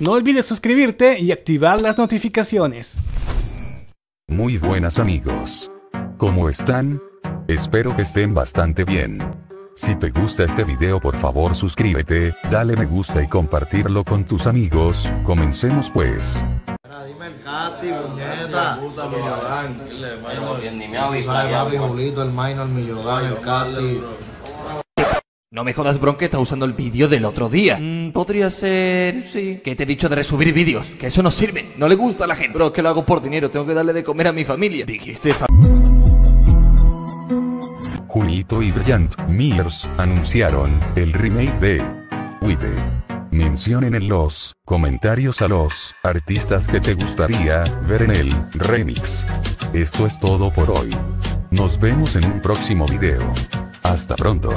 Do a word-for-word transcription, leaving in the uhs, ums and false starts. No olvides suscribirte y activar las notificaciones. Muy buenas amigos. ¿Cómo están? Espero que estén bastante bien. Si te gusta este video, por favor suscríbete, dale me gusta y compartirlo con tus amigos. Comencemos pues. Dime el Cati, puñeta. Julito, el minor, Millogán, el Cati. No me jodas, bro, que está usando el vídeo del otro día. Mm, podría ser... sí. Que te he dicho de resubir vídeos, que eso no sirve. No le gusta a la gente. Bro, es que lo hago por dinero, tengo que darle de comer a mi familia. Dijiste fa... Julito y Bryant Myers anunciaron el remake de White. Mencionen en los comentarios a los artistas que te gustaría ver en el remix. Esto es todo por hoy. Nos vemos en un próximo video. Hasta pronto.